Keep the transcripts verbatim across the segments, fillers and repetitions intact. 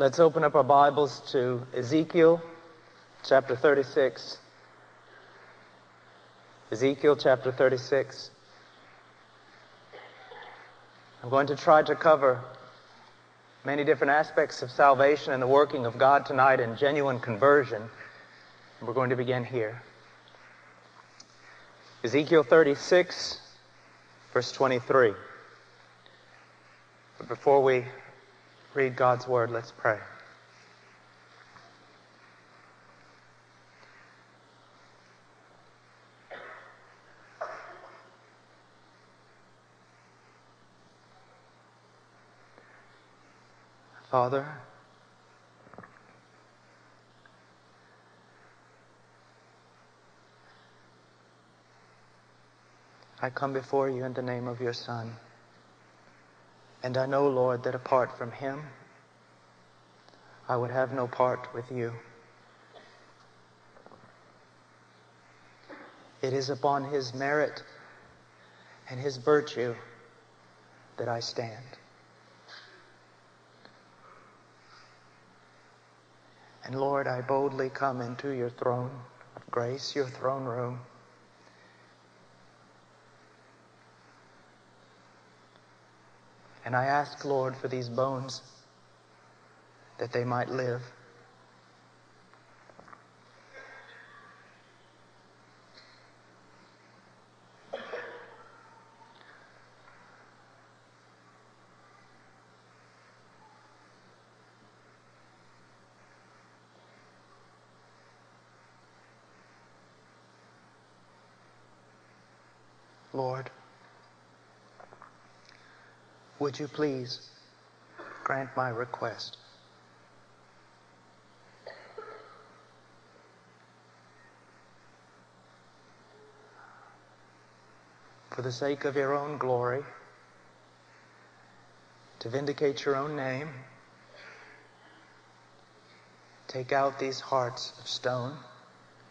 Let's open up our Bibles to Ezekiel chapter thirty-six. Ezekiel chapter thirty-six. I'm going to try to cover many different aspects of salvation and the working of God tonight in genuine conversion. We're going to begin here. Ezekiel thirty-six, verse twenty-three. But before we read God's word, let's pray. Father, I come before you in the name of your Son. And I know, Lord, that apart from him, I would have no part with you. It is upon his merit and his virtue that I stand. And Lord, I boldly come into your throne of grace, your throne room. And I ask, Lord, for these bones that they might live. Lord, would you please grant my request? For the sake of your own glory, to vindicate your own name, take out these hearts of stone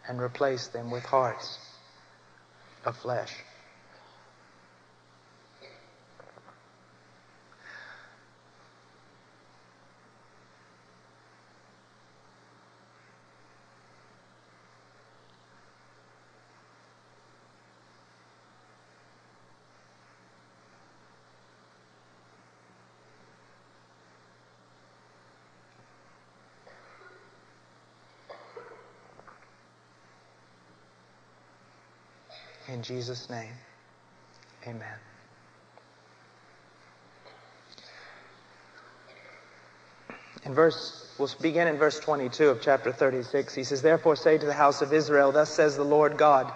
and replace them with hearts of flesh. In Jesus' name, amen. In verse, we'll begin in verse twenty-two of chapter thirty-six. He says, "Therefore say to the house of Israel, thus says the Lord God,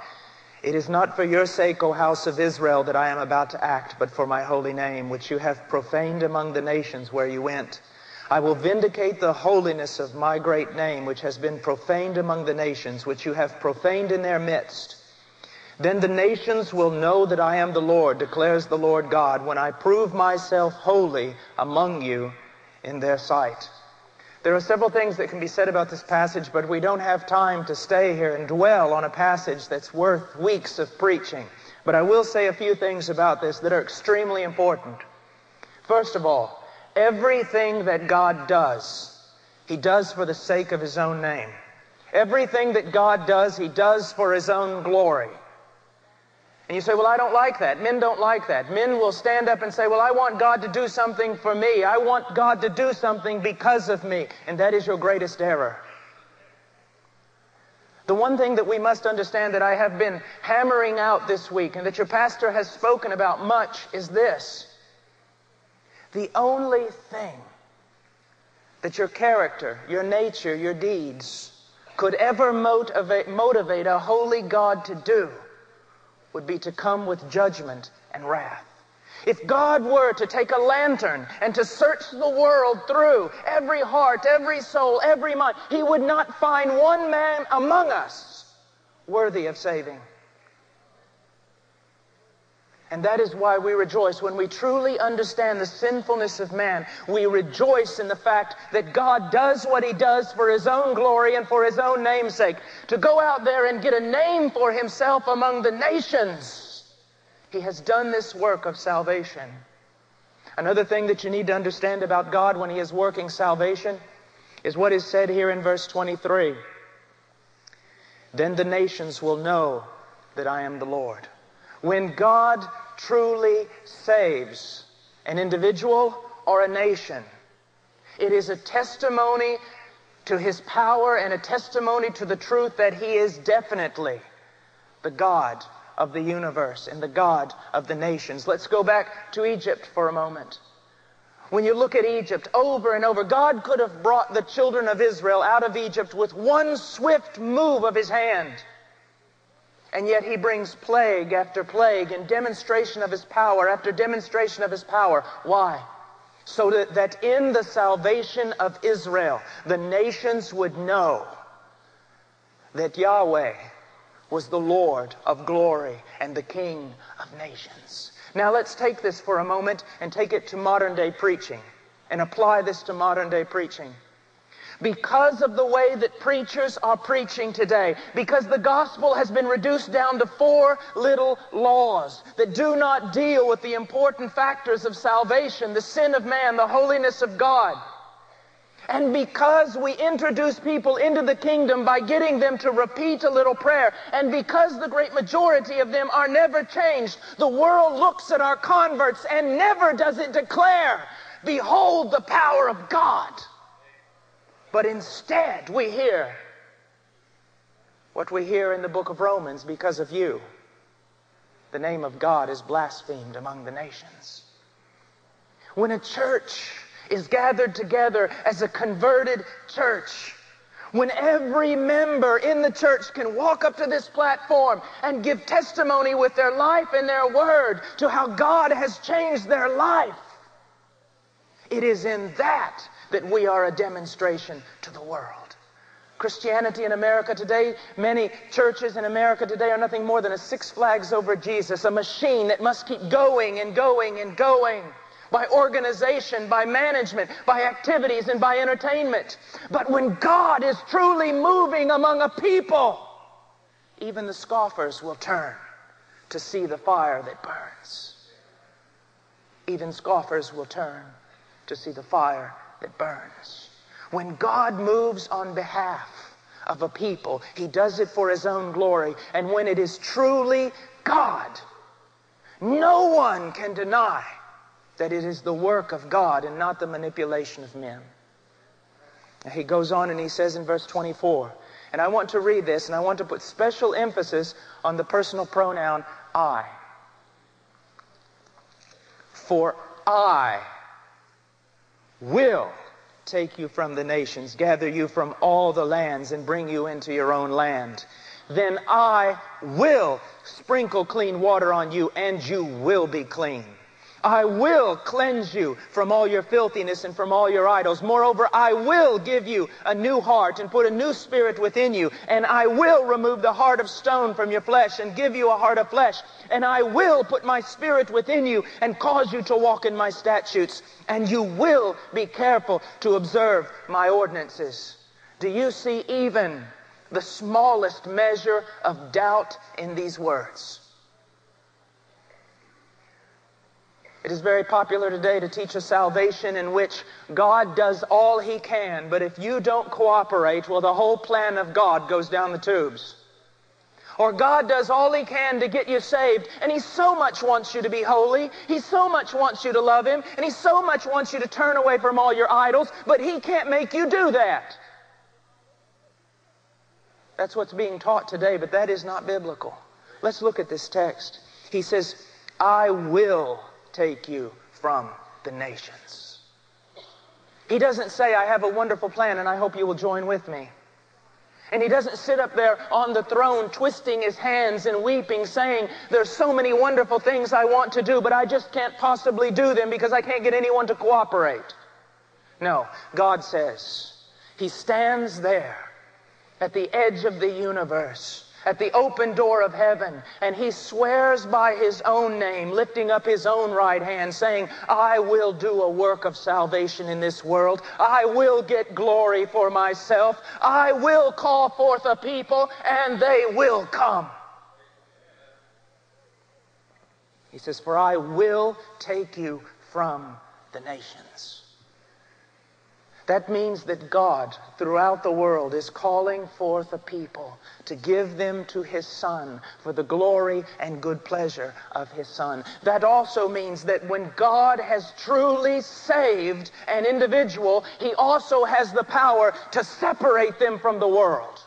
it is not for your sake, O house of Israel, that I am about to act, but for my holy name, which you have profaned among the nations where you went. I will vindicate the holiness of my great name, which has been profaned among the nations, which you have profaned in their midst. Then the nations will know that I am the Lord, declares the Lord God, when I prove myself holy among you in their sight." There are several things that can be said about this passage, but we don't have time to stay here and dwell on a passage that's worth weeks of preaching. But I will say a few things about this that are extremely important. First of all, everything that God does, He does for the sake of His own name. Everything that God does, He does for His own glory. And you say, well, I don't like that. Men don't like that. Men will stand up and say, well, I want God to do something for me. I want God to do something because of me. And that is your greatest error. The one thing that we must understand that I have been hammering out this week and that your pastor has spoken about much is this. The only thing that your character, your nature, your deeds could ever motivate, motivate a holy God to do would be to come with judgment and wrath. If God were to take a lantern and to search the world through every heart, every soul, every mind, He would not find one man among us worthy of saving. And that is why we rejoice. When we truly understand the sinfulness of man, we rejoice in the fact that God does what He does for His own glory and for His own namesake. To go out there and get a name for Himself among the nations, He has done this work of salvation. Another thing that you need to understand about God when He is working salvation is what is said here in verse twenty-three. Then the nations will know that I am the Lord. When God truly saves an individual or a nation, it is a testimony to His power and a testimony to the truth that He is definitely the God of the universe and the God of the nations. Let's go back to Egypt for a moment. When you look at Egypt over and over, God could have brought the children of Israel out of Egypt with one swift move of His hand. And yet He brings plague after plague and demonstration of His power after demonstration of His power. Why? So that, that in the salvation of Israel, the nations would know that Yahweh was the Lord of glory and the King of nations. Now let's take this for a moment and take it to modern day preaching and apply this to modern day preaching. Because of the way that preachers are preaching today, because the gospel has been reduced down to four little laws that do not deal with the important factors of salvation, the sin of man, the holiness of God. And because we introduce people into the kingdom by getting them to repeat a little prayer, and because the great majority of them are never changed, the world looks at our converts and never does it declare, behold the power of God. But instead we hear what we hear in the book of Romans, because of you, the name of God is blasphemed among the nations. When a church is gathered together as a converted church, when every member in the church can walk up to this platform and give testimony with their life and their word to how God has changed their life, it is in that that we are a demonstration to the world. Christianity in America today, many churches in America today are nothing more than a Six Flags over Jesus, a machine that must keep going and going and going. By organization, by management, by activities, and by entertainment. But when God is truly moving among a people, even the scoffers will turn to see the fire that burns. Even scoffers will turn to see the fire that burns. When God moves on behalf of a people, He does it for His own glory. And when it is truly God, no one can deny that it is the work of God and not the manipulation of men. And he goes on and he says in verse twenty-four, and I want to read this and I want to put special emphasis on the personal pronoun I. For I will take you from the nations, gather you from all the lands and bring you into your own land. Then I will sprinkle clean water on you and you will be clean. I will cleanse you from all your filthiness and from all your idols. Moreover, I will give you a new heart and put a new spirit within you. And I will remove the heart of stone from your flesh and give you a heart of flesh. And I will put my spirit within you and cause you to walk in my statutes. And you will be careful to observe my ordinances. Do you see even the smallest measure of doubt in these words? It is very popular today to teach a salvation in which God does all He can, but if you don't cooperate, well, the whole plan of God goes down the tubes. Or God does all He can to get you saved, and He so much wants you to be holy, He so much wants you to love Him, and He so much wants you to turn away from all your idols, but He can't make you do that. That's what's being taught today, but that is not biblical. Let's look at this text. He says, I will take you from the nations. He doesn't say, I have a wonderful plan and I hope you will join with me. And He doesn't sit up there on the throne twisting His hands and weeping, saying, there's so many wonderful things I want to do, but I just can't possibly do them because I can't get anyone to cooperate. No, God says, He stands there at the edge of the universe, at the open door of heaven, and He swears by His own name, lifting up His own right hand, saying, I will do a work of salvation in this world. I will get glory for myself. I will call forth a people, and they will come. He says, for I will take you from the nations. That means that God throughout the world is calling forth a people to give them to his Son for the glory and good pleasure of his Son. That also means that when God has truly saved an individual, he also has the power to separate them from the world.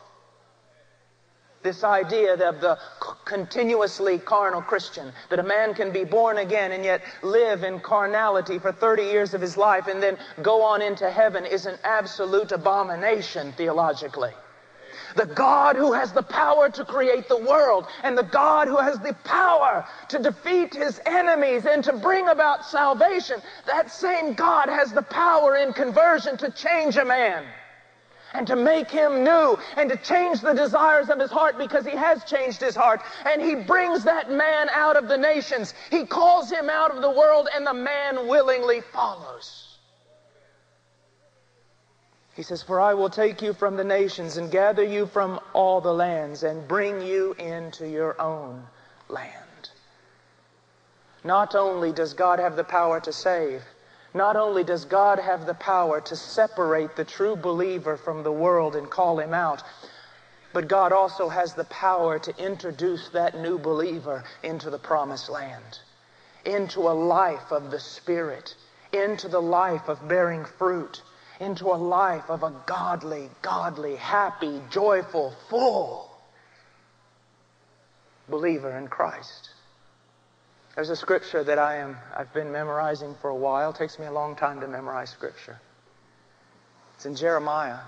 This idea of the continuously carnal Christian, that a man can be born again and yet live in carnality for thirty years of his life and then go on into heaven, is an absolute abomination theologically. The God who has the power to create the world and the God who has the power to defeat his enemies and to bring about salvation, that same God has the power in conversion to change a man, and to make him new, and to change the desires of his heart, because he has changed his heart. And he brings that man out of the nations. He calls him out of the world, and the man willingly follows. He says, "For I will take you from the nations and gather you from all the lands and bring you into your own land." Not only does God have the power to save, not only does God have the power to separate the true believer from the world and call him out, but God also has the power to introduce that new believer into the promised land, into a life of the Spirit, into the life of bearing fruit, into a life of a godly, godly, happy, joyful, full believer in Christ. There's a scripture that I am, I've been memorizing for a while. It takes me a long time to memorize scripture. It's in Jeremiah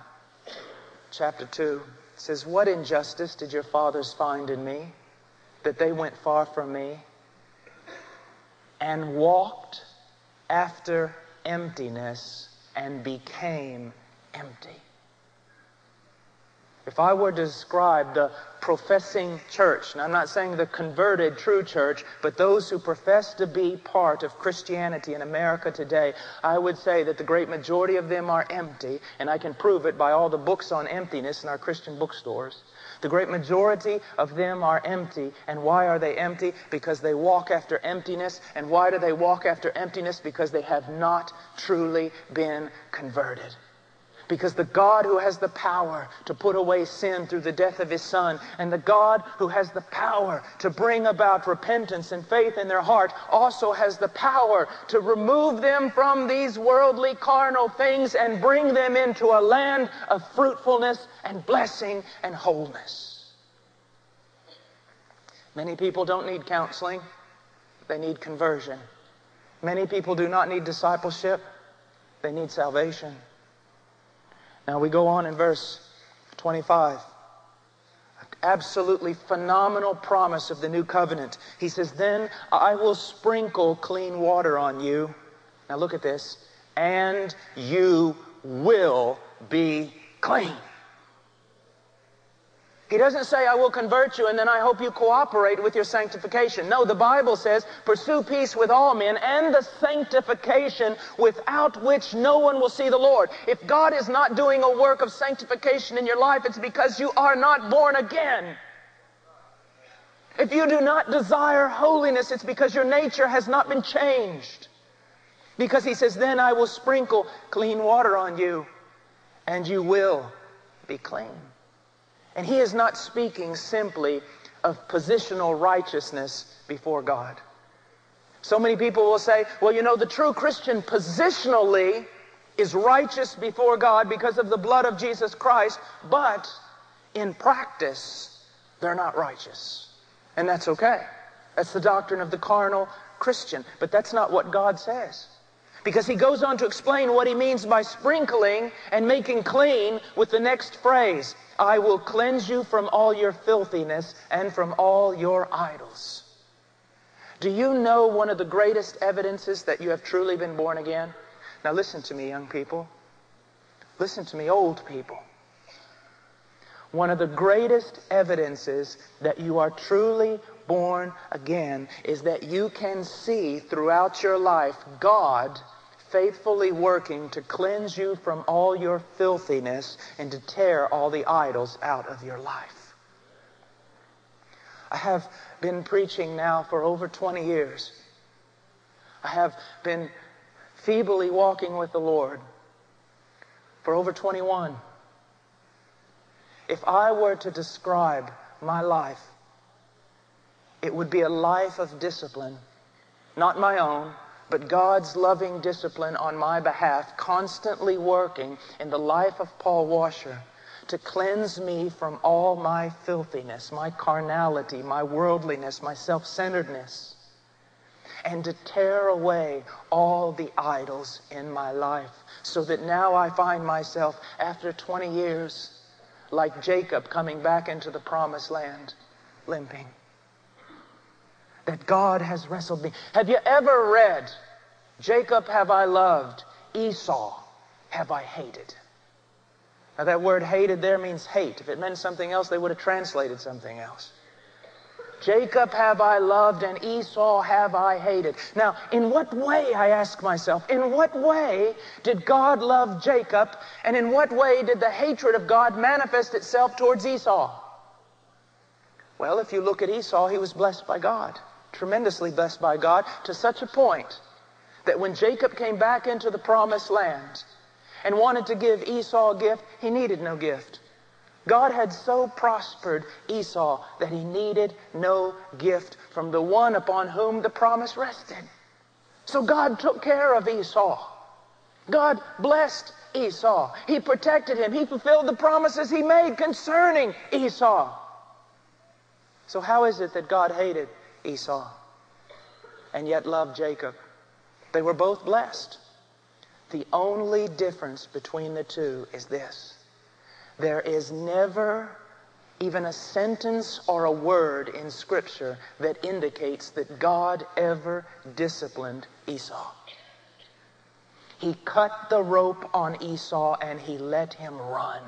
chapter two. It says, "What injustice did your fathers find in me, that they went far from me and walked after emptiness and became empty?" If I were to describe the professing church, and I'm not saying the converted true church, but those who profess to be part of Christianity in America today, I would say that the great majority of them are empty, and I can prove it by all the books on emptiness in our Christian bookstores. The great majority of them are empty. And why are they empty? Because they walk after emptiness. And why do they walk after emptiness? Because they have not truly been converted. Because the God who has the power to put away sin through the death of his Son, and the God who has the power to bring about repentance and faith in their heart, also has the power to remove them from these worldly carnal things and bring them into a land of fruitfulness and blessing and wholeness. Many people don't need counseling. They need conversion. Many people do not need discipleship. They need salvation. Now we go on in verse twenty-five. Absolutely phenomenal promise of the new covenant. He says, "Then I will sprinkle clean water on you." Now look at this. "And you will be clean." He doesn't say, "I will convert you and then I hope you cooperate with your sanctification." No, the Bible says, "Pursue peace with all men and the sanctification without which no one will see the Lord." If God is not doing a work of sanctification in your life, it's because you are not born again. If you do not desire holiness, it's because your nature has not been changed. Because he says, "Then I will sprinkle clean water on you and you will be clean." And he is not speaking simply of positional righteousness before God. So many people will say, "Well, you know, the true Christian positionally is righteous before God because of the blood of Jesus Christ, but in practice, they're not righteous." And that's okay. That's the doctrine of the carnal Christian. But that's not what God says. Because he goes on to explain what he means by sprinkling and making clean with the next phrase. "I will cleanse you from all your filthiness and from all your idols." Do you know one of the greatest evidences that you have truly been born again? Now listen to me, young people. Listen to me, old people. One of the greatest evidences that you are truly born again is that you can see throughout your life God faithfully working to cleanse you from all your filthiness and to tear all the idols out of your life. I have been preaching now for over twenty years. I have been feebly walking with the Lord. for over twenty-one. If I were to describe my life, it would be a life of discipline, not my own, but God's loving discipline on my behalf, constantly working in the life of Paul Washer to cleanse me from all my filthiness, my carnality, my worldliness, my self-centeredness, and to tear away all the idols in my life, so that now I find myself, after twenty years, like Jacob coming back into the promised land, limping. That God has wrestled me. Have you ever read, Jacob have I loved, Esau have I hated? Now that word hated there means hate. If it meant something else, they would have translated something else. Jacob have I loved and Esau have I hated. Now, in what way, I ask myself, in what way did God love Jacob, and in what way did the hatred of God manifest itself towards Esau? Well, if you look at Esau, he was blessed by God, tremendously blessed by God, to such a point that when Jacob came back into the promised land and wanted to give Esau a gift, he needed no gift. God had so prospered Esau that he needed no gift from the one upon whom the promise rested. So God took care of Esau. God blessed Esau. He protected him. He fulfilled the promises he made concerning Esau. So how is it that God hated Esau and yet loved Jacob? They were both blessed. The only difference between the two is this. There is never even a sentence or a word in Scripture that indicates that God ever disciplined Esau. He cut the rope on Esau and he let him run.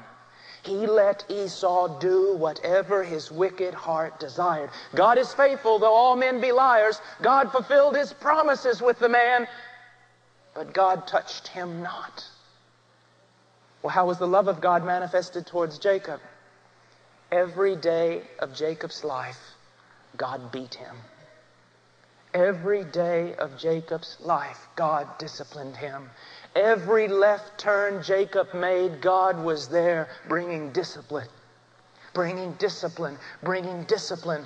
He let Esau do whatever his wicked heart desired. God is faithful, though all men be liars. God fulfilled his promises with the man, but God touched him not. Well, how was the love of God manifested towards Jacob? Every day of Jacob's life, God beat him. Every day of Jacob's life, God disciplined him. Every left turn Jacob made, God was there bringing discipline, bringing discipline, bringing discipline,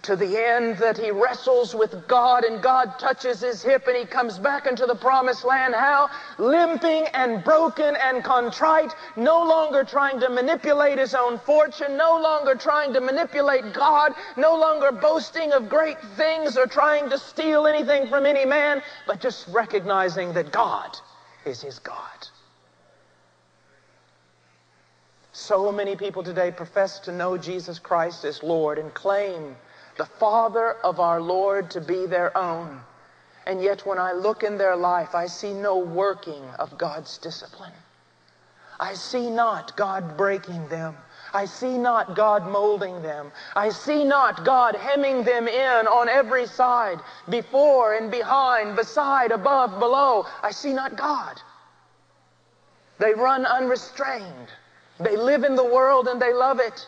to the end that he wrestles with God and God touches his hip and he comes back into the promised land. How? Limping and broken and contrite, no longer trying to manipulate his own fortune, no longer trying to manipulate God, no longer boasting of great things or trying to steal anything from any man, but just recognizing that God is his God. So many people today profess to know Jesus Christ as Lord and claim the Father of our Lord to be their own. And yet when I look in their life, I see no working of God's discipline. I see not God breaking them. I see not God molding them. I see not God hemming them in on every side, before and behind, beside, above, below. I see not God. They run unrestrained. They live in the world and they love it.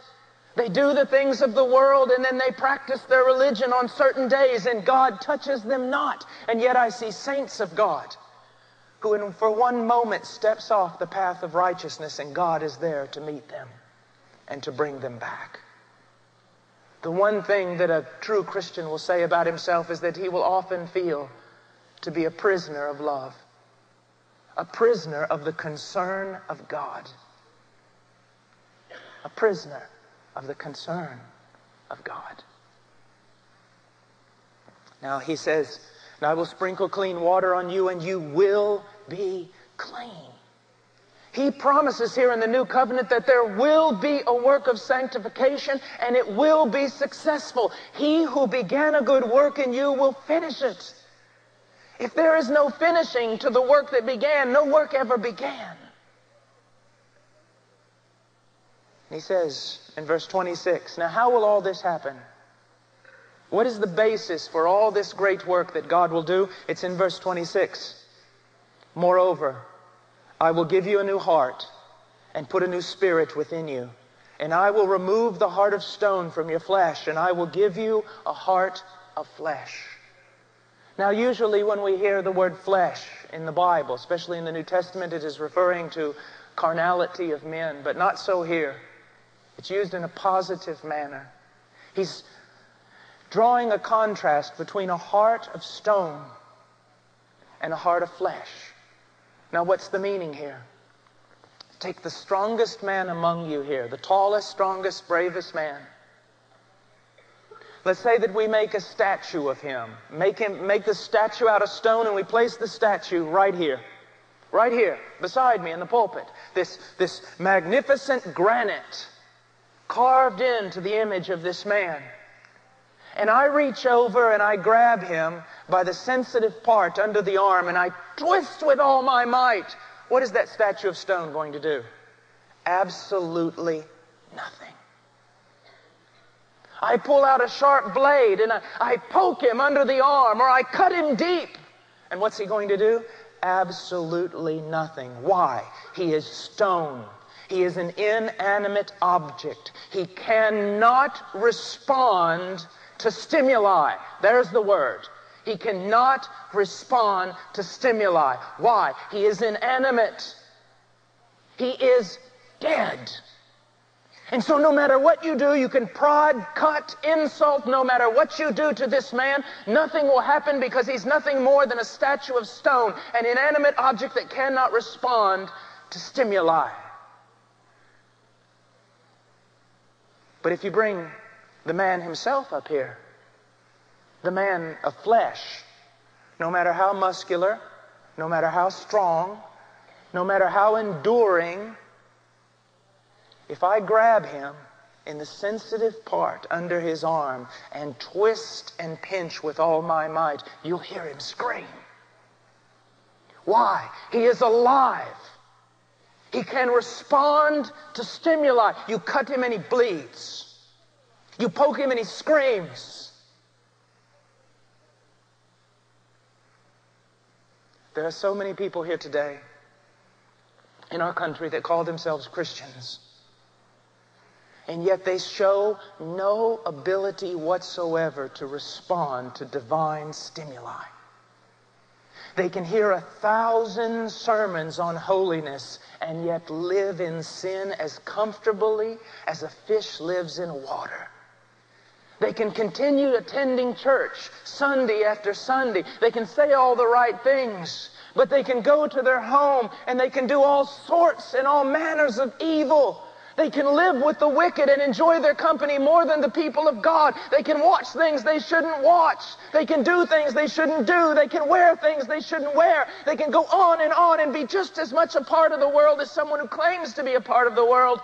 They do the things of the world and then they practice their religion on certain days and God touches them not. And yet I see saints of God who in, for one moment steps off the path of righteousness and God is there to meet them and to bring them back. The one thing that a true Christian will say about himself is that he will often feel to be a prisoner of love, a prisoner of the concern of God, a prisoner of the concern of God. Now he says, and I will sprinkle clean water on you and you will be clean. He promises here in the New Covenant that there will be a work of sanctification and it will be successful. He who began a good work in you will finish it. If there is no finishing to the work that began, no work ever began. He says in verse twenty-six, now how will all this happen? What is the basis for all this great work that God will do? It's in verse twenty-six. Moreover, I will give you a new heart and put a new spirit within you. And I will remove the heart of stone from your flesh and I will give you a heart of flesh. Now usually when we hear the word flesh in the Bible, especially in the New Testament, it is referring to carnality of men, but not so here. It's used in a positive manner. He's drawing a contrast between a heart of stone and a heart of flesh. Now, what's the meaning here? Take the strongest man among you here, the tallest, strongest, bravest man. Let's say that we make a statue of him. Make him, make the statue out of stone, and we place the statue right here. Right here, beside me in the pulpit. This, this magnificent granite carved into the image of this man. And I reach over and I grab him by the sensitive part under the arm, and I twist with all my might. What is that statue of stone going to do? Absolutely nothing. I pull out a sharp blade and I, I poke him under the arm, or I cut him deep. And what's he going to do? Absolutely nothing. Why? He is stone. He is an inanimate object. He cannot respond to stimuli. There's the word. He cannot respond to stimuli. Why? He is inanimate. He is dead. And so no matter what you do, you can prod, cut, insult, no matter what you do to this man, nothing will happen, because he's nothing more than a statue of stone, an inanimate object that cannot respond to stimuli. But if you bring the man himself up here, the man of flesh, no matter how muscular, no matter how strong, no matter how enduring, if I grab him in the sensitive part under his arm and twist and pinch with all my might, you'll hear him scream. Why? He is alive. He can respond to stimuli. You cut him and he bleeds. You poke him and he screams. There are so many people here today in our country that call themselves Christians, and yet they show no ability whatsoever to respond to divine stimuli. They can hear a thousand sermons on holiness and yet live in sin as comfortably as a fish lives in water. They can continue attending church Sunday after Sunday. They can say all the right things, but they can go to their home and they can do all sorts and all manners of evil. They can live with the wicked and enjoy their company more than the people of God. They can watch things they shouldn't watch. They can do things they shouldn't do. They can wear things they shouldn't wear. They can go on and on and be just as much a part of the world as someone who claims to be a part of the world.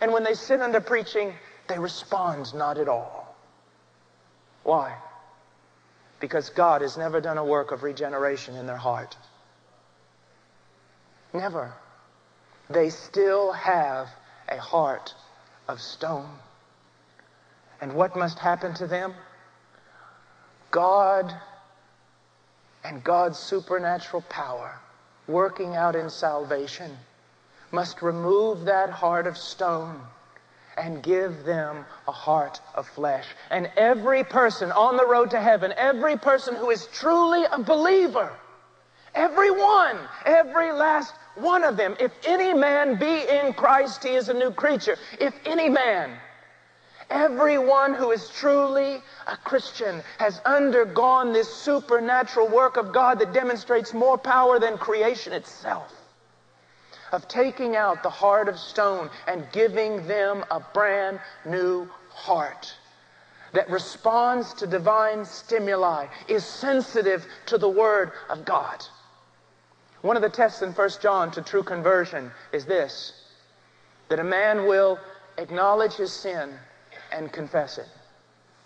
And when they sit under preaching, they respond not at all. Why? Because God has never done a work of regeneration in their heart. Never. They still have a heart of stone. And what must happen to them? God and God's supernatural power working out in salvation must remove that heart of stone and give them a heart of flesh. And every person on the road to heaven, every person who is truly a believer, everyone, every last one of them, if any man be in Christ, he is a new creature. If any man, everyone who is truly a Christian has undergone this supernatural work of God that demonstrates more power than creation itself, of taking out the heart of stone and giving them a brand new heart that responds to divine stimuli, is sensitive to the Word of God. One of the tests in First John to true conversion is this, that a man will acknowledge his sin and confess it.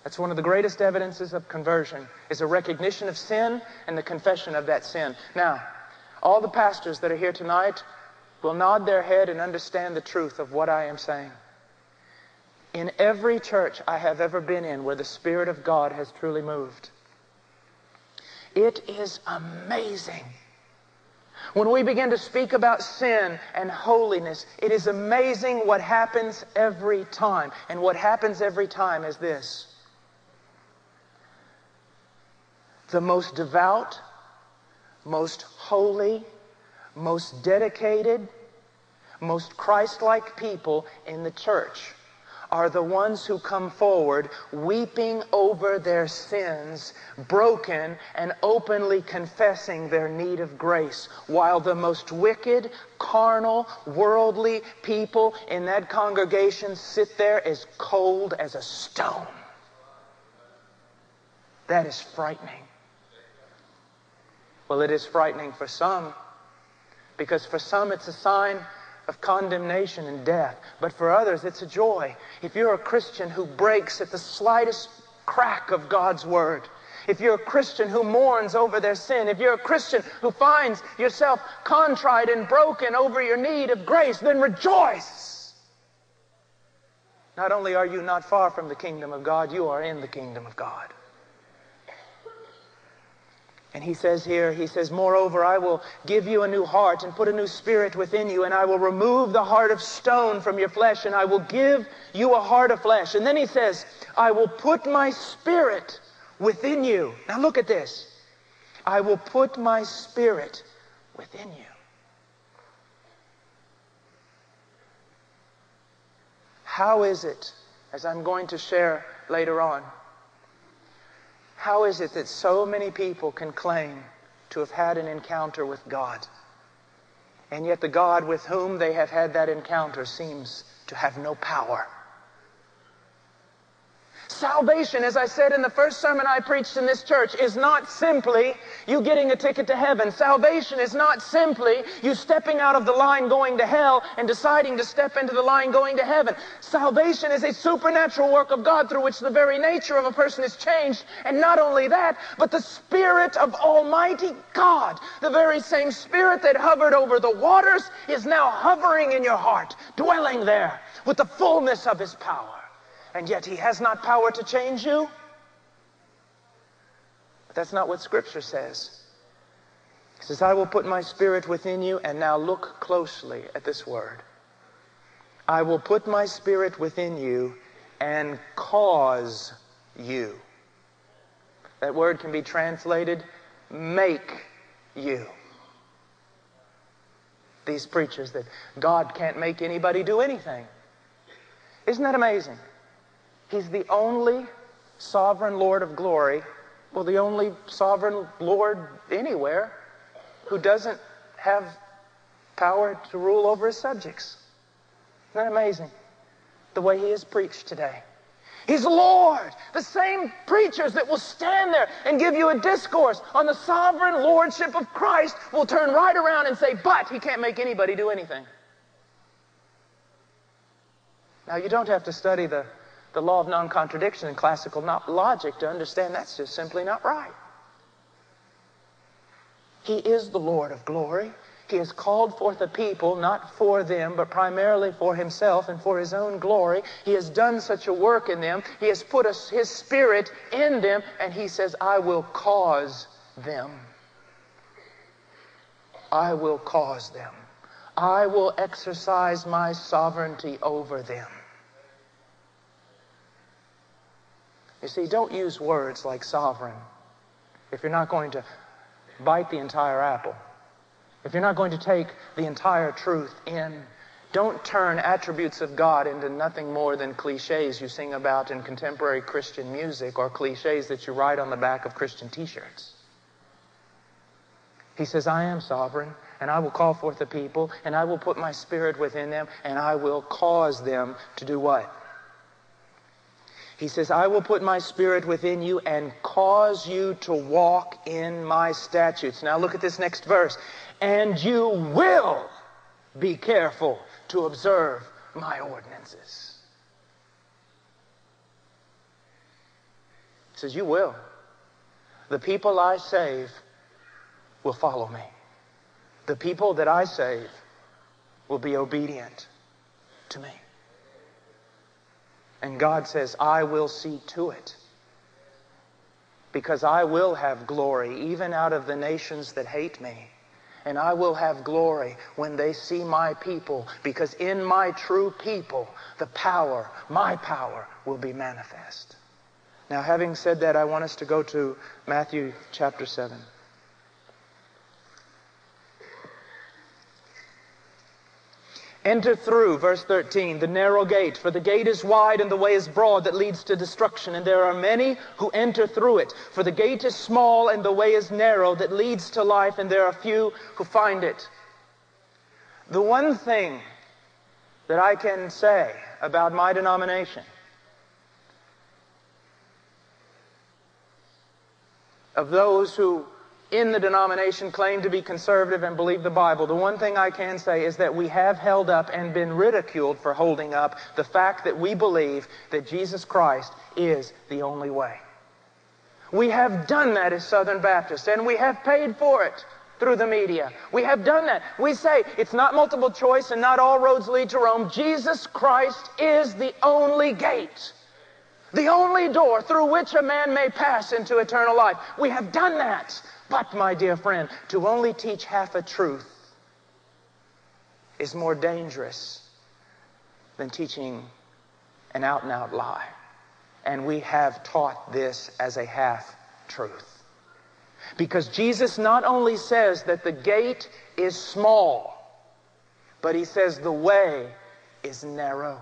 That's one of the greatest evidences of conversion, is a recognition of sin and the confession of that sin. Now, all the pastors that are here tonight will nod their head and understand the truth of what I am saying. In every church I have ever been in where the Spirit of God has truly moved, it is amazing. When we begin to speak about sin and holiness, it is amazing what happens every time. And what happens every time is this. The most devout, most holy, most dedicated, most Christ-like people in the church are the ones who come forward weeping over their sins, broken and openly confessing their need of grace, while the most wicked, carnal, worldly people in that congregation sit there as cold as a stone. That is frightening. Well, it is frightening for some, because for some it's a sign of condemnation and death. But for others, it's a joy. If you're a Christian who breaks at the slightest crack of God's word, if you're a Christian who mourns over their sin, if you're a Christian who finds yourself contrite and broken over your need of grace, then rejoice. Not only are you not far from the kingdom of God, you are in the kingdom of God. And he says here, he says, moreover, I will give you a new heart and put a new spirit within you, and I will remove the heart of stone from your flesh, and I will give you a heart of flesh. And then he says, I will put my spirit within you. Now look at this. I will put my spirit within you. How is it, as I'm going to share later on, how is it that so many people can claim to have had an encounter with God, and yet the God with whom they have had that encounter seems to have no power? Salvation, as I said in the first sermon I preached in this church, is not simply you getting a ticket to heaven. Salvation is not simply you stepping out of the line going to hell and deciding to step into the line going to heaven. Salvation is a supernatural work of God through which the very nature of a person is changed. And not only that, but the Spirit of Almighty God, the very same Spirit that hovered over the waters, is now hovering in your heart, dwelling there with the fullness of His power. And yet He has not power to change you. But that's not what Scripture says. It says, I will put my Spirit within you. And now look closely at this word. I will put my Spirit within you and cause you. That word can be translated, make you. These preachers that God can't make anybody do anything. Isn't that amazing? He's the only sovereign Lord of glory, well, the only sovereign Lord anywhere who doesn't have power to rule over His subjects. Isn't that amazing? The way He is preached today. He's Lord. The same preachers that will stand there and give you a discourse on the sovereign lordship of Christ will turn right around and say, but He can't make anybody do anything. Now, you don't have to study the The law of non-contradiction and classical logic to understand that's just simply not right. He is the Lord of glory. He has called forth a people, not for them, but primarily for Himself and for His own glory. He has done such a work in them. He has put a, His Spirit in them, and He says, I will cause them. I will cause them. I will exercise my sovereignty over them. You see, don't use words like sovereign if you're not going to bite the entire apple. If you're not going to take the entire truth in, don't turn attributes of God into nothing more than cliches you sing about in contemporary Christian music or cliches that you write on the back of Christian t-shirts. He says, I am sovereign, and I will call forth the people, and I will put my Spirit within them, and I will cause them to do what? He says, I will put my Spirit within you and cause you to walk in my statutes. Now look at this next verse. And you will be careful to observe my ordinances. He says, you will. The people I save will follow me. The people that I save will be obedient to me. And God says, I will see to it, because I will have glory even out of the nations that hate me. And I will have glory when they see my people, because in my true people, the power, my power, will be manifest. Now, having said that, I want us to go to Matthew chapter seven. Enter through, verse thirteen, the narrow gate, for the gate is wide and the way is broad that leads to destruction, and there are many who enter through it. For the gate is small and the way is narrow that leads to life, and there are few who find it. The one thing that I can say about my denomination, of those who in the denomination claim to be conservative and believe the Bible, the one thing I can say is that we have held up and been ridiculed for holding up the fact that we believe that Jesus Christ is the only way. We have done that as Southern Baptists, and we have paid for it through the media. We have done that. We say it's not multiple choice and not all roads lead to Rome. Jesus Christ is the only gate, the only door through which a man may pass into eternal life. We have done that. But, my dear friend, to only teach half a truth is more dangerous than teaching an out-and-out lie. And we have taught this as a half-truth. Because Jesus not only says that the gate is small, but he says the way is narrow.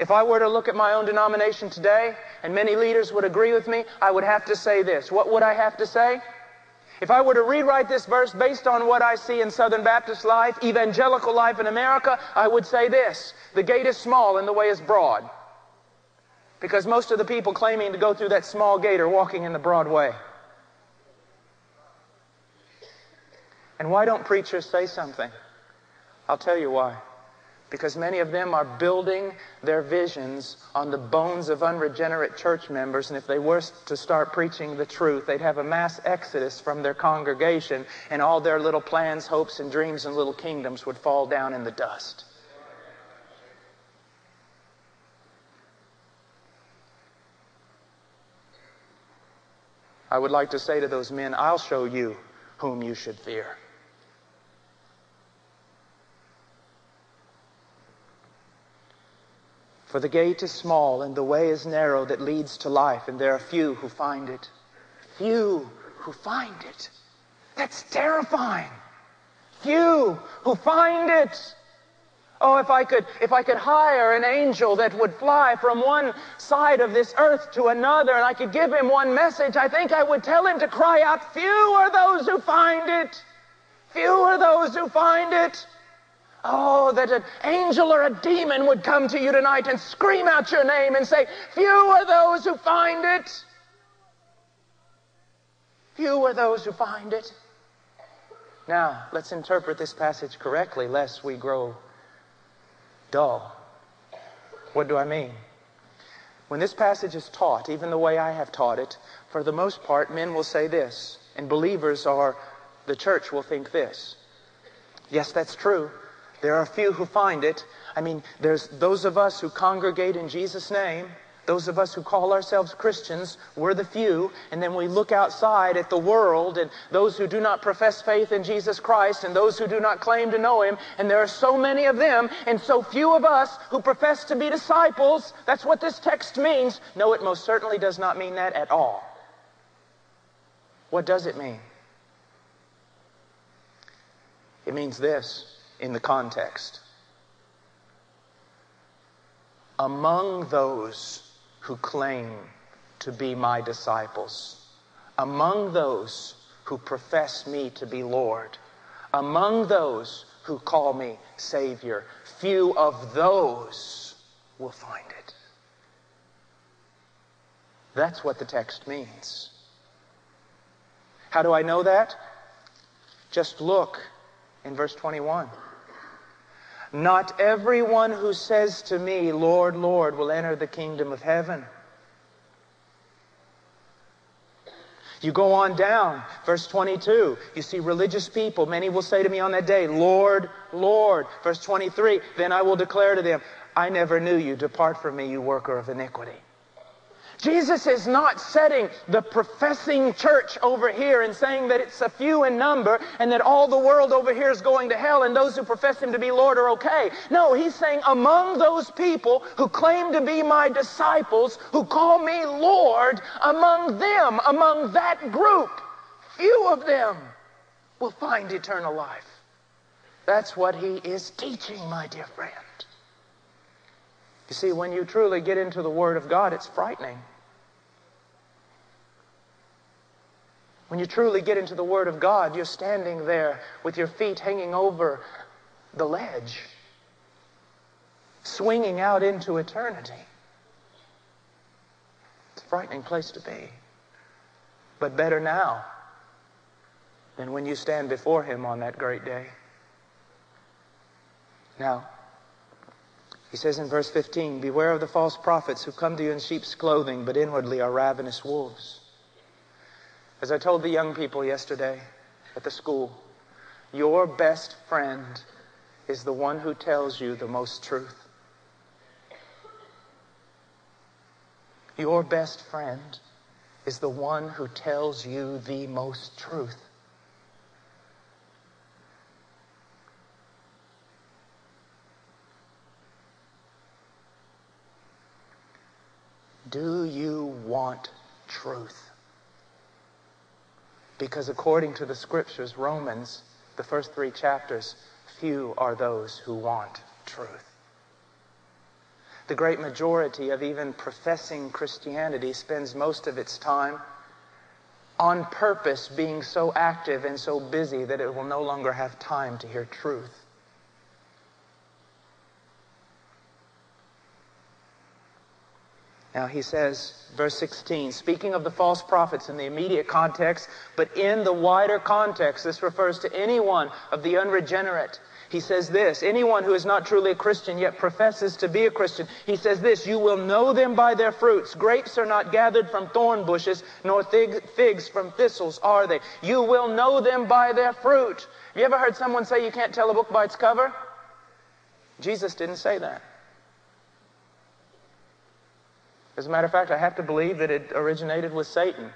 If I were to look at my own denomination today, and many leaders would agree with me, I would have to say this. What would I have to say? If I were to rewrite this verse based on what I see in Southern Baptist life, evangelical life in America, I would say this. The gate is small and the way is broad. Because most of the people claiming to go through that small gate are walking in the broad way. And why don't preachers say something? I'll tell you why. Because many of them are building their visions on the bones of unregenerate church members, and if they were to start preaching the truth, they'd have a mass exodus from their congregation, and all their little plans, hopes, and dreams and little kingdoms would fall down in the dust. I would like to say to those men, I'll show you whom you should fear. For the gate is small and the way is narrow that leads to life, and there are few who find it. Few who find it. That's terrifying. Few who find it. Oh, if I could, if I could hire an angel that would fly from one side of this earth to another, and I could give him one message, I think I would tell him to cry out, few are those who find it. Few are those who find it. Oh, that an angel or a demon would come to you tonight and scream out your name and say, few are those who find it. Few are those who find it. Now, let's interpret this passage correctly, lest we grow dull. What do I mean? When this passage is taught, even the way I have taught it, for the most part, men will say this, and believers or the church will think this. Yes, that's true. There are few who find it. I mean, there's those of us who congregate in Jesus' name, those of us who call ourselves Christians, we're the few, and then we look outside at the world and those who do not profess faith in Jesus Christ and those who do not claim to know Him, and there are so many of them and so few of us who profess to be disciples. That's what this text means. No, it most certainly does not mean that at all. What does it mean? It means this. In the context, among those who claim to be my disciples, among those who profess me to be Lord, among those who call me Savior, few of those will find it. That's what the text means. How do I know that? Just look in verse twenty-one. Not everyone who says to me, Lord, Lord, will enter the kingdom of heaven. You go on down, verse twenty-two, you see religious people, many will say to me on that day, Lord, Lord. Verse twenty-three, then I will declare to them, I never knew you, depart from me, you worker of iniquity. Jesus is not setting the professing church over here and saying that it's a few in number and that all the world over here is going to hell and those who profess Him to be Lord are okay. No, He's saying among those people who claim to be my disciples, who call me Lord, among them, among that group, few of them will find eternal life. That's what he is teaching, my dear friend. You see, when you truly get into the Word of God, it's frightening. When you truly get into the Word of God, you're standing there with your feet hanging over the ledge, swinging out into eternity. It's a frightening place to be. But better now than when you stand before Him on that great day. Now, He says in verse fifteen, "Beware of the false prophets who come to you in sheep's clothing, but inwardly are ravenous wolves." As I told the young people yesterday at the school, your best friend is the one who tells you the most truth. Your best friend is the one who tells you the most truth. Do you want truth? Because according to the Scriptures, Romans, the first three chapters, few are those who want truth. The great majority of even professing Christianity spends most of its time on purpose being so active and so busy that it will no longer have time to hear truth. Now he says, verse sixteen, speaking of the false prophets in the immediate context, but in the wider context, this refers to anyone of the unregenerate. He says this, anyone who is not truly a Christian yet professes to be a Christian. He says this, you will know them by their fruits. Grapes are not gathered from thorn bushes, nor figs from thistles, are they? You will know them by their fruit. Have you ever heard someone say you can't tell a book by its cover? Jesus didn't say that. As a matter of fact, I have to believe that it originated with Satan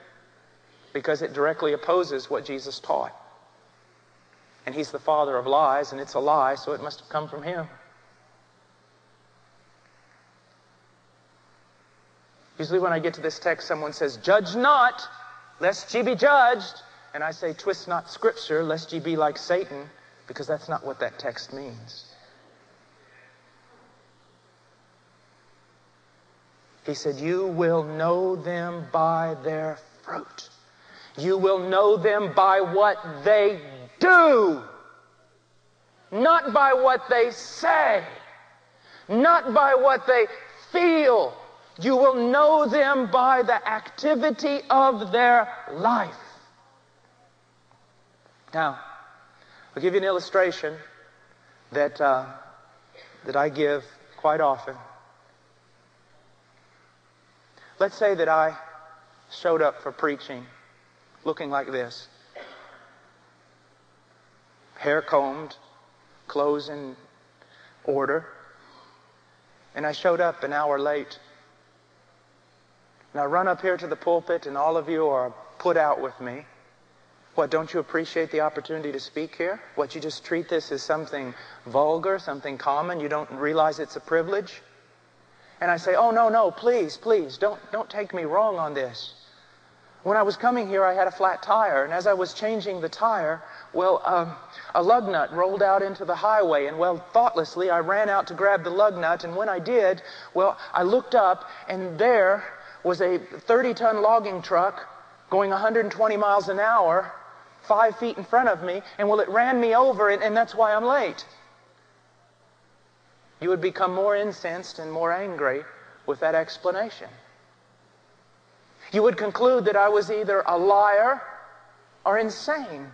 because it directly opposes what Jesus taught. And he's the father of lies, and it's a lie, so it must have come from him. Usually when I get to this text, someone says, "Judge not, lest ye be judged." And I say, "Twist not Scripture, lest ye be like Satan," because that's not what that text means. He said, you will know them by their fruit. You will know them by what they do. Not by what they say. Not by what they feel. You will know them by the activity of their life. Now, I'll give you an illustration that, uh, that I give quite often. Let's say that I showed up for preaching looking like this. Hair combed, clothes in order. And I showed up an hour late. And I run up here to the pulpit and all of you are put out with me. What, don't you appreciate the opportunity to speak here? What, you just treat this as something vulgar, something common? You don't realize it's a privilege? And I say, oh, no, no, please, please, don't, don't take me wrong on this. When I was coming here, I had a flat tire, and as I was changing the tire, well, um, a lug nut rolled out into the highway, and, well, thoughtlessly, I ran out to grab the lug nut, and when I did, well, I looked up, and there was a thirty-ton logging truck going one hundred twenty miles an hour, five feet in front of me, and, well, it ran me over, and, and that's why I'm late. You would become more incensed and more angry with that explanation. You would conclude that I was either a liar or insane.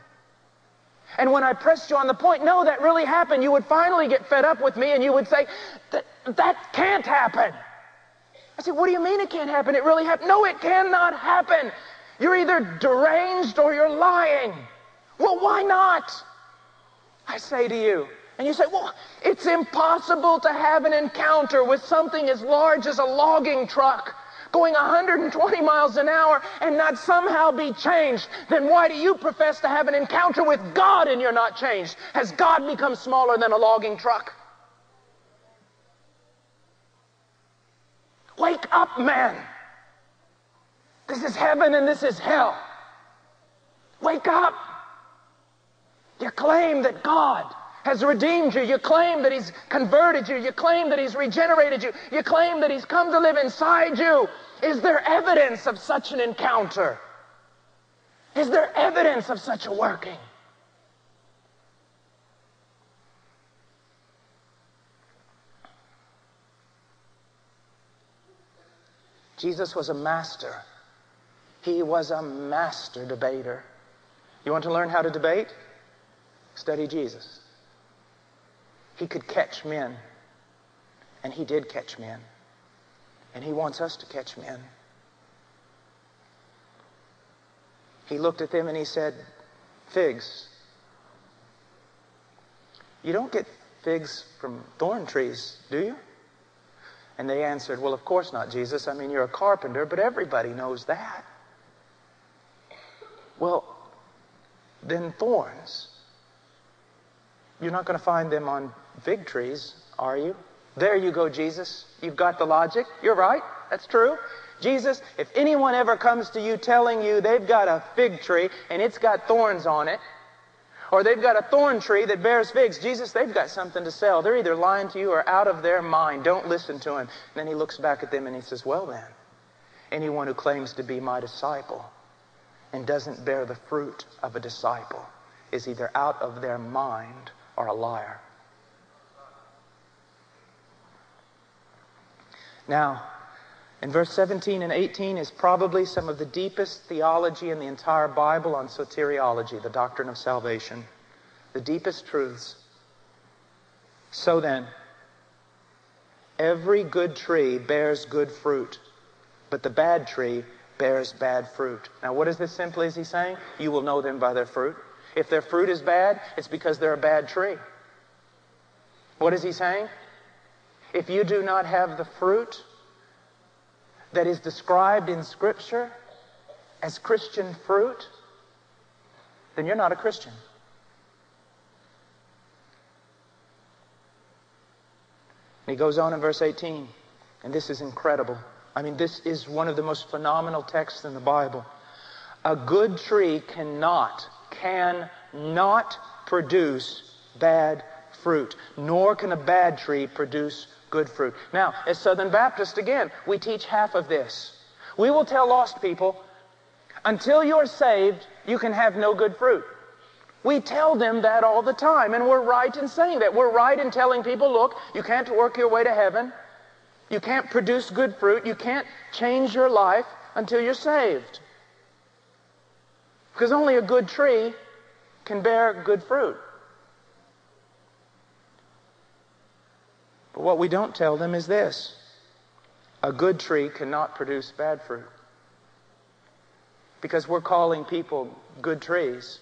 And when I pressed you on the point, no, that really happened, you would finally get fed up with me and you would say, that, that can't happen. I said, what do you mean it can't happen? It really happened. No, it cannot happen. You're either deranged or you're lying. Well, why not? I say to you, and you say, well, it's impossible to have an encounter with something as large as a logging truck going one hundred twenty miles an hour and not somehow be changed. Then why do you profess to have an encounter with God and you're not changed? Has God become smaller than a logging truck? Wake up, man. This is heaven and this is hell. Wake up. You claim that God has redeemed you. You claim that he's converted you. You claim that he's regenerated you. You claim that he's come to live inside you. Is there evidence of such an encounter? Is there evidence of such a working? Jesus was a master. He was a master debater. You want to learn how to debate? Study Jesus. He could catch men, and he did catch men, and he wants us to catch men. He looked at them and he said, figs. You don't get figs from thorn trees, do you? And they answered, well, of course not, Jesus. I mean, you're a carpenter, but everybody knows that. Well, then thorns. You're not going to find them on fig trees, are you? There you go, Jesus. You've got the logic. You're right. That's true. Jesus, if anyone ever comes to you telling you they've got a fig tree and it's got thorns on it, or they've got a thorn tree that bears figs. Jesus, they've got something to sell. They're either lying to you or out of their mind. Don't listen to him. And then he looks back at them and he says, well then, anyone who claims to be my disciple and doesn't bear the fruit of a disciple is either out of their mind or a liar. Now, in verse seventeen and eighteen is probably some of the deepest theology in the entire Bible on soteriology, the doctrine of salvation, the deepest truths. So then, every good tree bears good fruit, but the bad tree bears bad fruit. Now, what is this simply, is he saying? You will know them by their fruit. If their fruit is bad, it's because they're a bad tree. What is he saying? If you do not have the fruit that is described in Scripture as Christian fruit, then you're not a Christian. And he goes on in verse eighteen, and this is incredible. I mean, this is one of the most phenomenal texts in the Bible. A good tree cannot, cannot produce bad fruit, nor can a bad tree produce fruit. Good fruit. Now, as Southern Baptist, again, we teach half of this. We will tell lost people, until you're saved, you can have no good fruit. We tell them that all the time, and we're right in saying that. We're right in telling people, look, you can't work your way to heaven. You can't produce good fruit. You can't change your life until you're saved. Because only a good tree can bear good fruit. But what we don't tell them is this. A good tree cannot produce bad fruit. Because we're calling people good trees,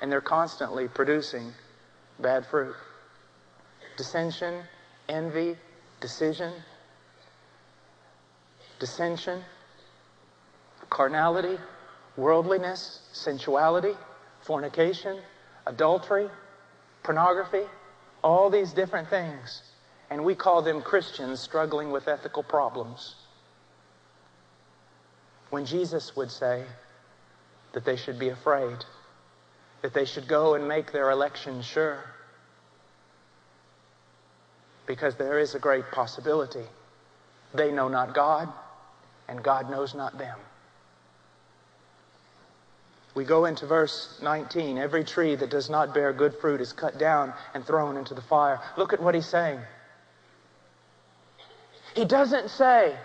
and they're constantly producing bad fruit. Dissension, envy, decision, dissension, carnality, worldliness, sensuality, fornication, adultery, pornography, all these different things. And we call them Christians struggling with ethical problems. When Jesus would say that they should be afraid, that they should go and make their election sure, because there is a great possibility they know not God, and God knows not them. We go into verse nineteen. Every tree that does not bear good fruit is cut down and thrown into the fire. Look at what he's saying. He doesn't say,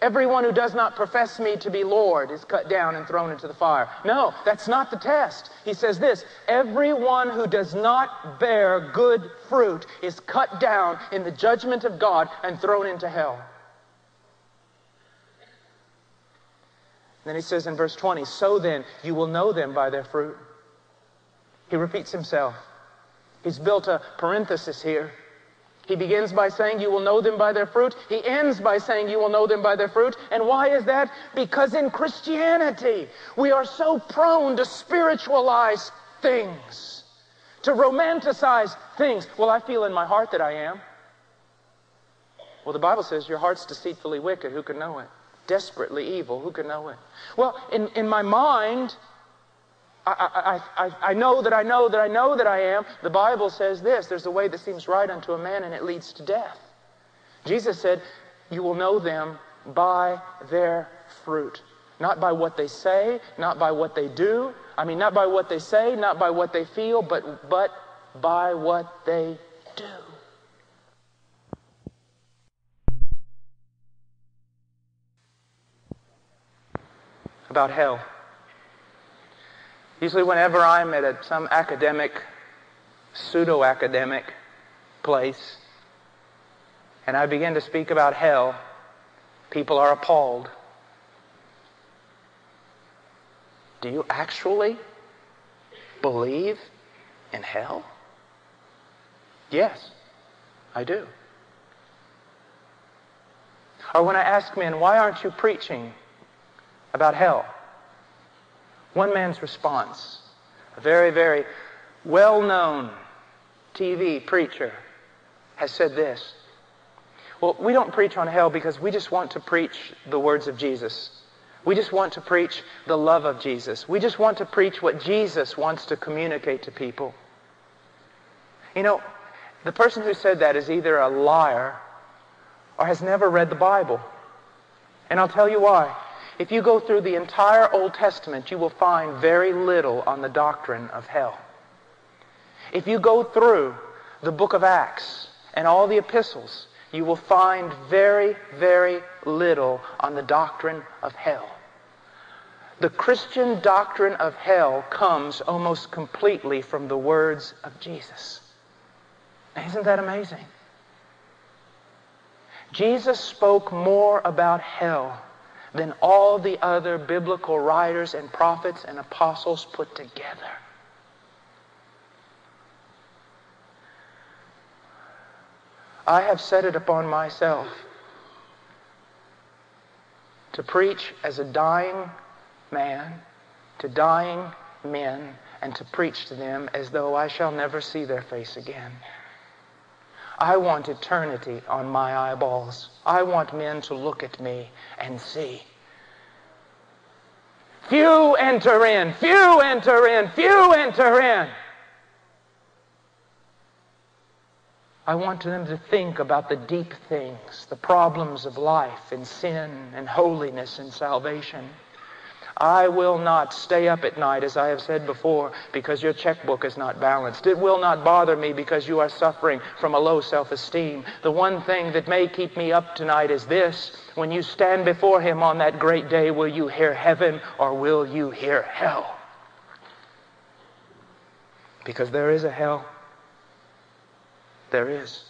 everyone who does not profess me to be Lord is cut down and thrown into the fire. No, that's not the test. He says this, everyone who does not bear good fruit is cut down in the judgment of God and thrown into hell. Then he says in verse twenty, so then you will know them by their fruit. He repeats himself. He's built a parenthesis here. He begins by saying, you will know them by their fruit. He ends by saying, you will know them by their fruit. And why is that? Because in Christianity, we are so prone to spiritualize things, to romanticize things. Well, I feel in my heart that I am. Well, the Bible says your heart's deceitfully wicked. Who can know it? Desperately evil. Who can know it? Well, in, in my mind, I, I, I, I know that I know that I know that I am. The Bible says this, there's a way that seems right unto a man and it leads to death. Jesus said, you will know them by their fruit. Not by what they say, not by what they do. I mean, not by what they say, not by what they feel, but, but by what they do. About hell. Usually whenever I'm at a, some academic, pseudo-academic place, and I begin to speak about hell, people are appalled. Do you actually believe in hell? Yes, I do. Or when I ask men, why aren't you preaching about hell? One man's response, a very, very well-known T V preacher has said this, well, we don't preach on hell because we just want to preach the words of Jesus. We just want to preach the love of Jesus. We just want to preach what Jesus wants to communicate to people. You know, the person who said that is either a liar or has never read the Bible. And I'll tell you why. If you go through the entire Old Testament, you will find very little on the doctrine of hell. If you go through the book of Acts and all the epistles, you will find very, very little on the doctrine of hell. The Christian doctrine of hell comes almost completely from the words of Jesus. Isn't that amazing? Jesus spoke more about hell than all the other biblical writers and prophets and apostles put together. I have set it upon myself to preach as a dying man, to dying men, and to preach to them as though I shall never see their face again. I want eternity on my eyeballs. I want men to look at me and see. Few enter in, few enter in, few enter in. I want them to think about the deep things, the problems of life and sin and holiness and salvation. I will not stay up at night, as I have said before, because your checkbook is not balanced. It will not bother me because you are suffering from a low self-esteem. The one thing that may keep me up tonight is this. When you stand before Him on that great day, will you hear heaven or will you hear hell? Because there is a hell. There is.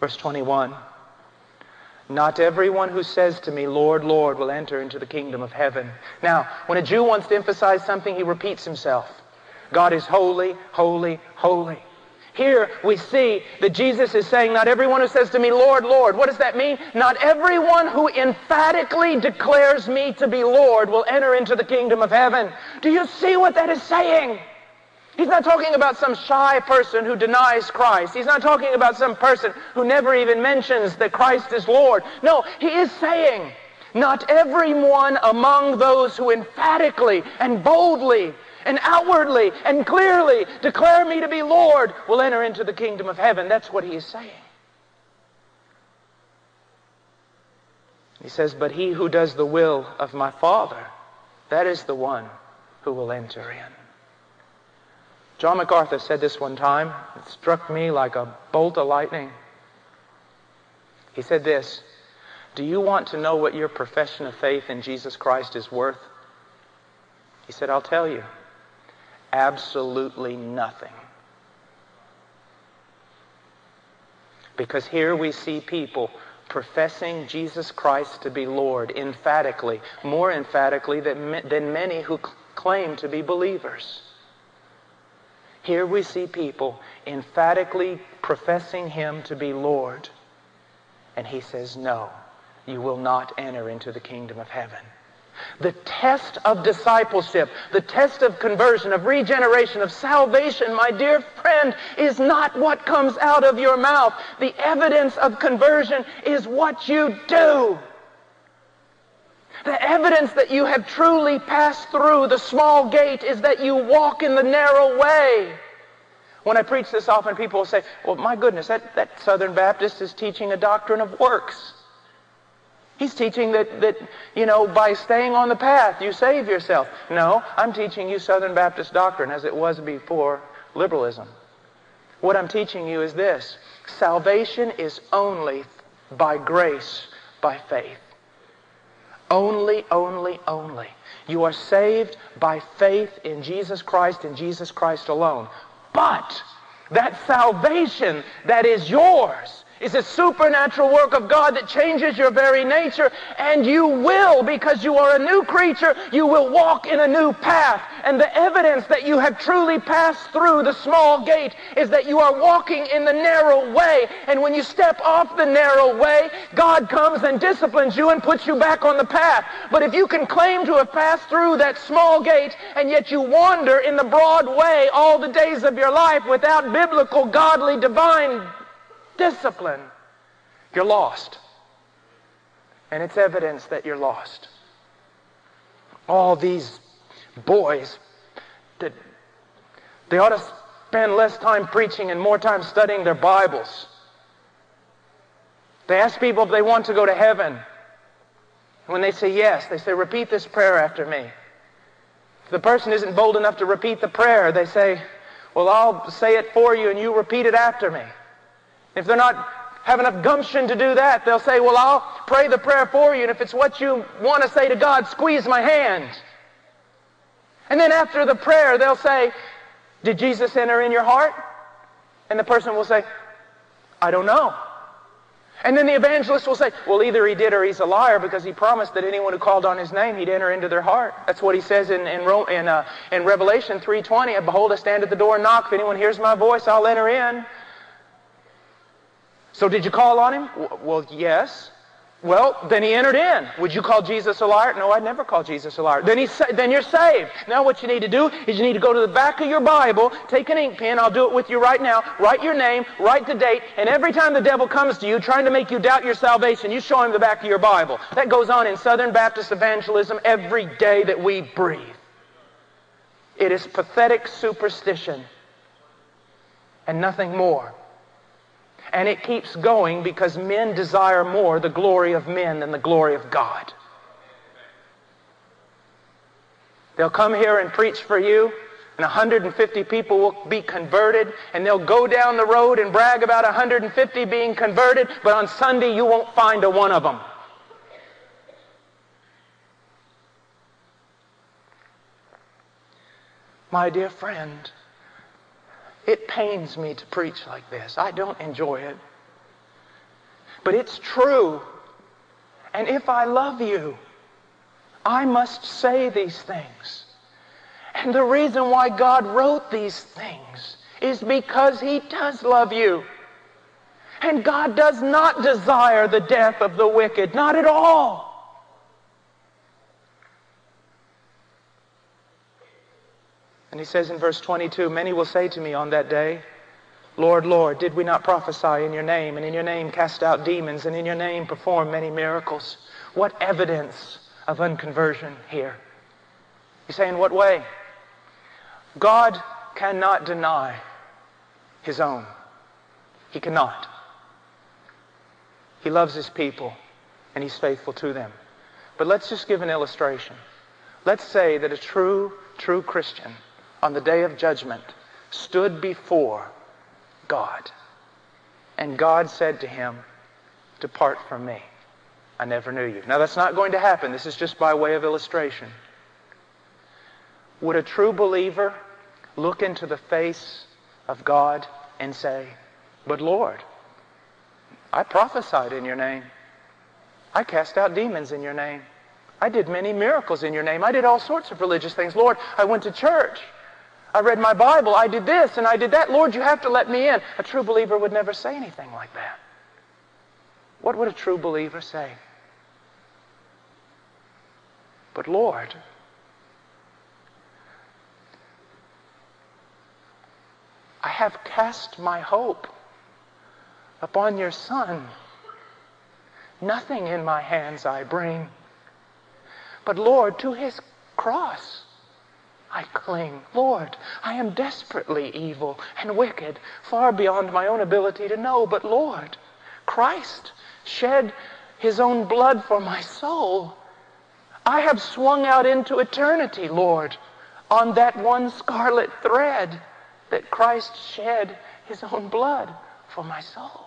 Verse twenty-one. Not everyone who says to me, Lord, Lord, will enter into the kingdom of heaven. Now, when a Jew wants to emphasize something, he repeats himself. God is holy, holy, holy. Here we see that Jesus is saying, not everyone who says to me, Lord, Lord. What does that mean? Not everyone who emphatically declares me to be Lord will enter into the kingdom of heaven. Do you see what that is saying? He's not talking about some shy person who denies Christ. He's not talking about some person who never even mentions that Christ is Lord. No, he is saying, not everyone among those who emphatically and boldly and outwardly and clearly declare me to be Lord will enter into the kingdom of heaven. That's what he is saying. He says, but he who does the will of my Father, that is the one who will enter in. John MacArthur said this one time. It struck me like a bolt of lightning. He said this, do you want to know what your profession of faith in Jesus Christ is worth? He said, I'll tell you, absolutely nothing. Because here we see people professing Jesus Christ to be Lord emphatically, more emphatically than, than many who claim to be believers. Here we see people emphatically professing Him to be Lord. And He says, no, you will not enter into the kingdom of heaven. The test of discipleship, the test of conversion, of regeneration, of salvation, my dear friend, is not what comes out of your mouth. The evidence of conversion is what you do. The evidence that you have truly passed through the small gate is that you walk in the narrow way. When I preach this often, people will say, well, my goodness, that, that Southern Baptist is teaching a doctrine of works. He's teaching that, that, you know, by staying on the path, you save yourself. No, I'm teaching you Southern Baptist doctrine as it was before liberalism. What I'm teaching you is this. Salvation is only by grace, by faith. Only, only, only. You are saved by faith in Jesus Christ and Jesus Christ alone. But that salvation that is yours is a supernatural work of God that changes your very nature, and you will, because you are a new creature, you will walk in a new path. And the evidence that you have truly passed through the small gate is that you are walking in the narrow way. And when you step off the narrow way, God comes and disciplines you and puts you back on the path. But if you can claim to have passed through that small gate and yet you wander in the broad way all the days of your life without biblical, godly, divine discipline, you're lost. And it's evidence that you're lost. All these boys, they, they ought to spend less time preaching and more time studying their Bibles. They ask people if they want to go to heaven. When they say yes, they say, repeat this prayer after me. If the person isn't bold enough to repeat the prayer, they say, well, I'll say it for you and you repeat it after me. If they're not have enough gumption to do that, they'll say, well, I'll pray the prayer for you, and if it's what you want to say to God, squeeze my hand. And then after the prayer, they'll say, did Jesus enter in your heart? And the person will say, I don't know. And then the evangelist will say, well, either he did or he's a liar, because he promised that anyone who called on his name, he'd enter into their heart. That's what he says in, in, in, uh, in Revelation three twenty, behold, I stand at the door and knock. If anyone hears my voice, I'll enter in. So did you call on him? Well, yes. Well, then he entered in. Would you call Jesus a liar? No, I'd never call Jesus a liar. Then, he sa then you're saved. Now what you need to do is you need to go to the back of your Bible, take an ink pen, I'll do it with you right now, write your name, write the date, and every time the devil comes to you trying to make you doubt your salvation, you show him the back of your Bible. That goes on in Southern Baptist evangelism every day that we breathe. It is pathetic superstition and nothing more. And it keeps going because men desire more the glory of men than the glory of God. They'll come here and preach for you, and one hundred fifty people will be converted, and they'll go down the road and brag about one hundred fifty being converted, but on Sunday you won't find a one of them. My dear friend, it pains me to preach like this. I don't enjoy it. But it's true. And if I love you, I must say these things. And the reason why God wrote these things is because He does love you. And God does not desire the death of the wicked. Not at all. And he says in verse twenty-two, many will say to me on that day, Lord, Lord, did we not prophesy in your name, and in your name cast out demons, and in your name perform many miracles? What evidence of unconversion here? You say, in what way? God cannot deny His own. He cannot. He loves His people, and He's faithful to them. But let's just give an illustration. Let's say that a true, true Christian on the day of judgment stood before God. And God said to him, depart from me, I never knew you. Now that's not going to happen. This is just by way of illustration. Would a true believer look into the face of God and say, but Lord, I prophesied in your name. I cast out demons in your name. I did many miracles in your name. I did all sorts of religious things. Lord, I went to church. I read my Bible, I did this and I did that. Lord, you have to let me in. A true believer would never say anything like that. What would a true believer say? But Lord, I have cast my hope upon your Son. Nothing in my hands I bring. But Lord, to his cross I cling. Lord, I am desperately evil and wicked, far beyond my own ability to know. But Lord, Christ shed his own blood for my soul. I have swung out into eternity, Lord, on that one scarlet thread that Christ shed his own blood for my soul.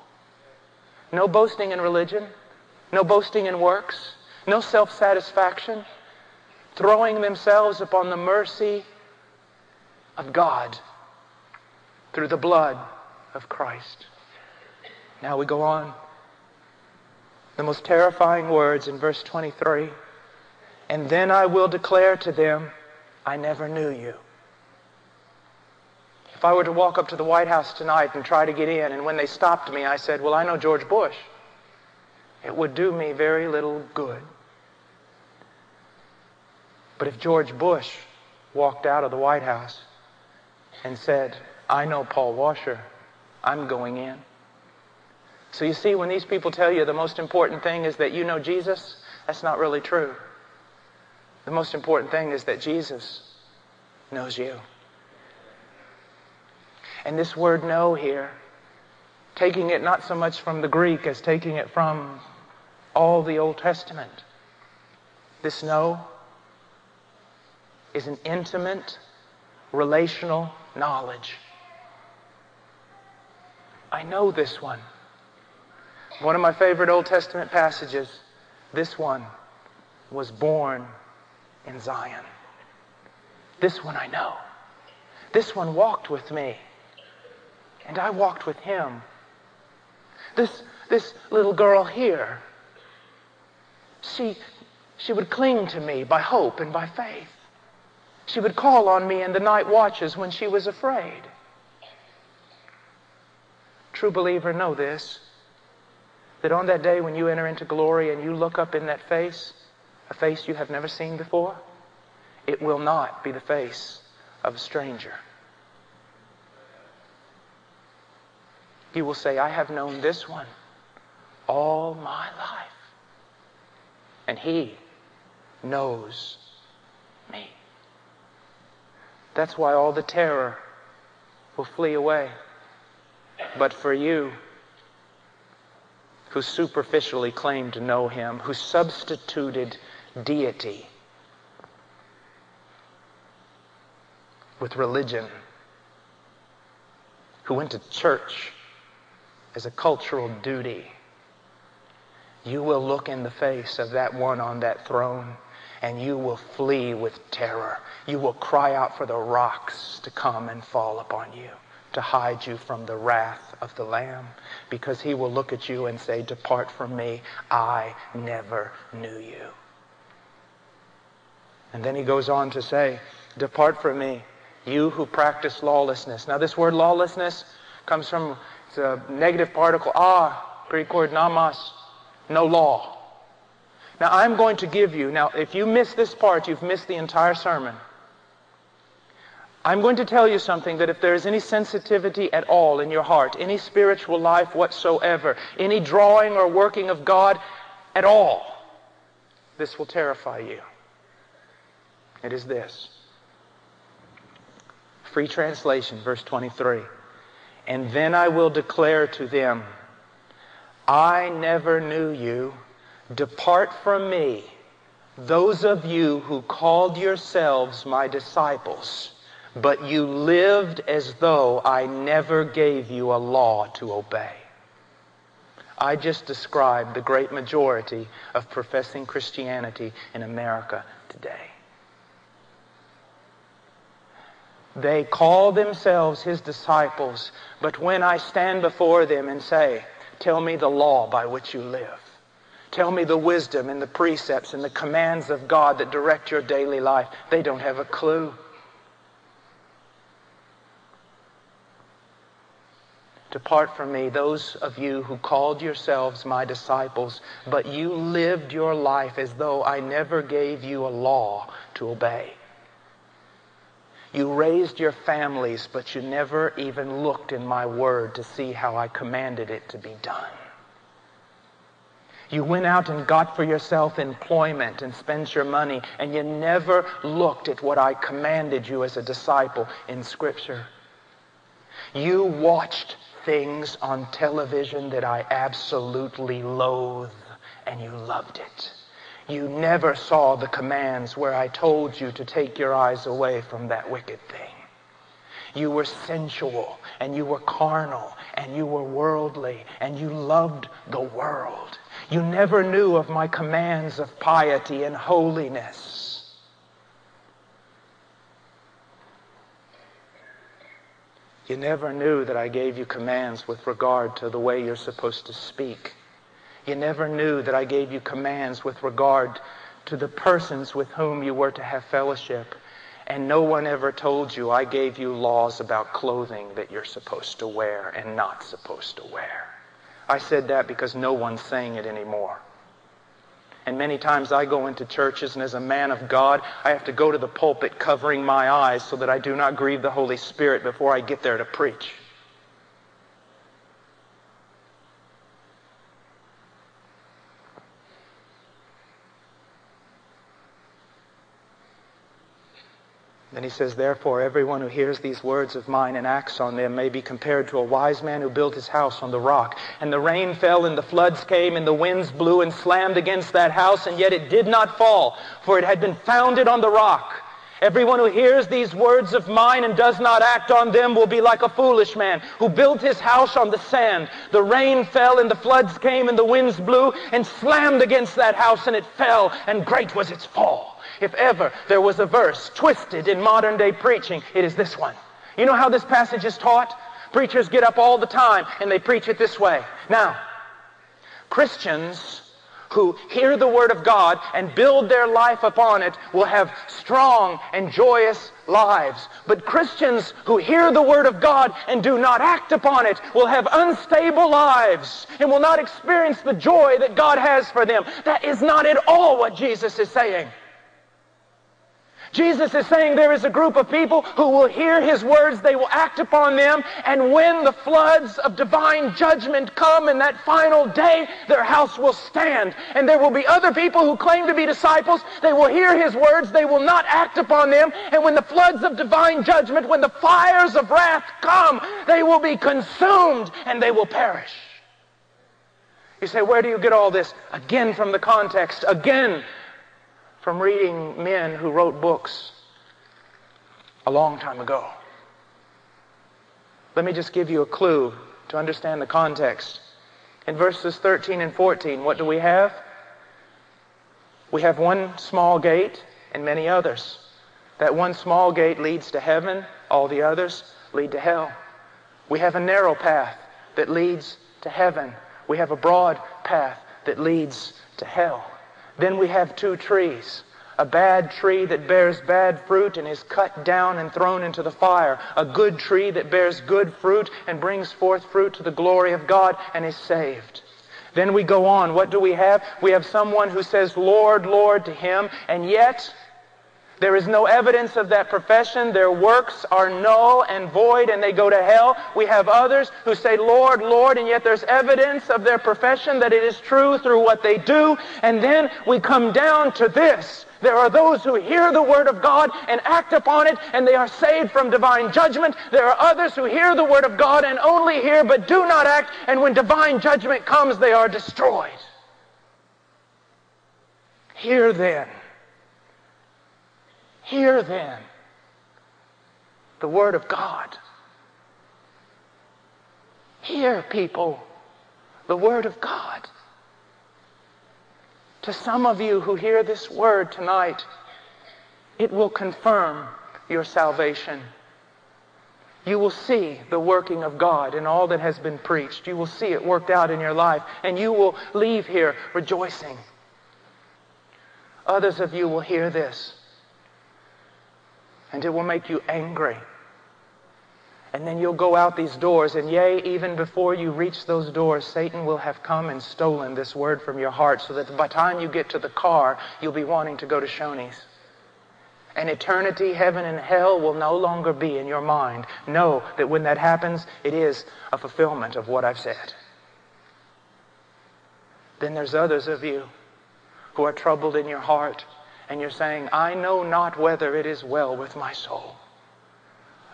No boasting in religion, no boasting in works, no self-satisfaction, throwing themselves upon the mercy of God through the blood of Christ. Now we go on. The most terrifying words in verse twenty-three, "And then I will declare to them, I never knew you." If I were to walk up to the White House tonight and try to get in, and when they stopped me, I said, "Well, I know George Bush," it would do me very little good. But if George Bush walked out of the White House and said, "I know Paul Washer, I'm going in." So you see, when these people tell you the most important thing is that you know Jesus, that's not really true. The most important thing is that Jesus knows you. And this word "know" here, taking it not so much from the Greek as taking it from all the Old Testament, this "know" is an intimate, relational knowledge. I know this one. One of my favorite Old Testament passages, this one was born in Zion. This one I know. This one walked with me, and I walked with him. This, this little girl here, she, she would cling to me by hope and by faith. She would call on me in the night watches when she was afraid. True believer, know this, that on that day when you enter into glory and you look up in that face, a face you have never seen before, it will not be the face of a stranger. You will say, "I have known this one all my life, and he knows me." That's why all the terror will flee away. But for you who superficially claim to know him, who substituted deity with religion, who went to church as a cultural duty, you will look in the face of that one on that throne, and you will flee with terror. You will cry out for the rocks to come and fall upon you, to hide you from the wrath of the Lamb, because he will look at you and say, "Depart from me, I never knew you." And then he goes on to say, "Depart from me, you who practice lawlessness." Now this word lawlessness comes from, it's a negative particle, ah, Greek word namas, no law. Now, I'm going to give you... Now, if you miss this part, you've missed the entire sermon. I'm going to tell you something that if there is any sensitivity at all in your heart, any spiritual life whatsoever, any drawing or working of God at all, this will terrify you. It is this. Free translation, verse twenty-three. "And then I will declare to them, I never knew you. Depart from me, those of you who called yourselves my disciples, but you lived as though I never gave you a law to obey." I just described the great majority of professing Christianity in America today. They call themselves his disciples, but when I stand before them and say, "Tell me the law by which you live. Tell me the wisdom and the precepts and the commands of God that direct your daily life," they don't have a clue. "Depart from me, those of you who called yourselves my disciples, but you lived your life as though I never gave you a law to obey. You raised your families, but you never even looked in my word to see how I commanded it to be done. You went out and got for yourself employment and spent your money, and you never looked at what I commanded you as a disciple in Scripture. You watched things on television that I absolutely loathe, and you loved it. You never saw the commands where I told you to take your eyes away from that wicked thing. You were sensual, and you were carnal, and you were worldly, and you loved the world. You never knew of my commands of piety and holiness. You never knew that I gave you commands with regard to the way you're supposed to speak. You never knew that I gave you commands with regard to the persons with whom you were to have fellowship. And no one ever told you I gave you laws about clothing that you're supposed to wear and not supposed to wear. I said that because no one's saying it anymore. And many times I go into churches, and as a man of God, I have to go to the pulpit covering my eyes so that I do not grieve the Holy Spirit before I get there to preach. And he says, therefore, everyone who hears these words of mine and acts on them may be compared to a wise man who built his house on the rock. And the rain fell, and the floods came, and the winds blew and slammed against that house, and yet it did not fall, for it had been founded on the rock. Everyone who hears these words of mine and does not act on them will be like a foolish man who built his house on the sand. The rain fell, and the floods came, and the winds blew and slammed against that house, and it fell, and great was its fall. If ever there was a verse twisted in modern-day preaching, it is this one. You know how this passage is taught? Preachers get up all the time and they preach it this way. Now, Christians who hear the Word of God and build their life upon it will have strong and joyous lives. But Christians who hear the Word of God and do not act upon it will have unstable lives and will not experience the joy that God has for them. That is not at all what Jesus is saying. Jesus is saying there is a group of people who will hear His words, they will act upon them, and when the floods of divine judgment come in that final day, their house will stand. And there will be other people who claim to be disciples, they will hear His words, they will not act upon them, and when the floods of divine judgment, when the fires of wrath come, they will be consumed and they will perish. You say, where do you get all this? Again from the context, again from reading men who wrote books a long time ago. Let me just give you a clue to understand the context. In verses thirteen and fourteen, what do we have? We have one small gate and many others. That one small gate leads to heaven, all the others lead to hell. We have a narrow path that leads to heaven. We have a broad path that leads to hell. Then we have two trees, a bad tree that bears bad fruit and is cut down and thrown into the fire, a good tree that bears good fruit and brings forth fruit to the glory of God and is saved. Then we go on. What do we have? We have someone who says, Lord, Lord, to Him, and yet there is no evidence of that profession. Their works are null and void, and they go to hell. We have others who say, Lord, Lord, and yet there's evidence of their profession that it is true through what they do. And then we come down to this. There are those who hear the Word of God and act upon it, and they are saved from divine judgment. There are others who hear the Word of God and only hear but do not act, and when divine judgment comes, they are destroyed. Hear then. Hear then the Word of God. Hear, people, the Word of God. To some of you who hear this word tonight, it will confirm your salvation. You will see the working of God in all that has been preached. You will see it worked out in your life, and you will leave here rejoicing. Others of you will hear this, and it will make you angry. And then you'll go out these doors, and yea, even before you reach those doors, Satan will have come and stolen this word from your heart, so that by the time you get to the car, you'll be wanting to go to Shoney's. And eternity, heaven and hell, will no longer be in your mind. Know that when that happens, it is a fulfillment of what I've said. Then there's others of you who are troubled in your heart, and you're saying, I know not whether it is well with my soul.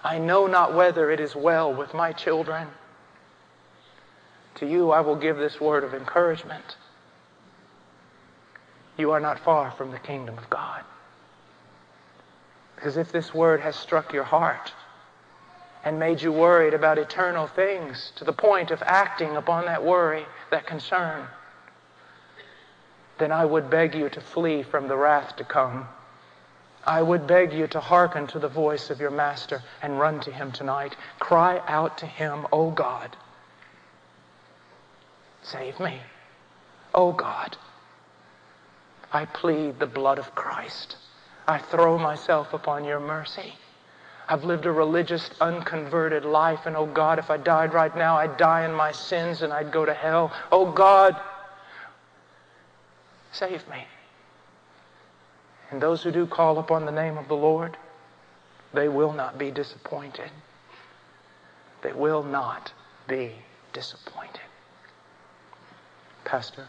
I know not whether it is well with my children. To you I will give this word of encouragement. You are not far from the kingdom of God. Because if this word has struck your heart and made you worried about eternal things to the point of acting upon that worry, that concern, then I would beg you to flee from the wrath to come. I would beg you to hearken to the voice of your master and run to him tonight. Cry out to him, O God, save me. O God, I plead the blood of Christ. I throw myself upon your mercy. I've lived a religious, unconverted life, and oh God, if I died right now, I'd die in my sins and I'd go to hell. Oh God, save me. And those who do call upon the name of the Lord, they will not be disappointed. They will not be disappointed. Pastor.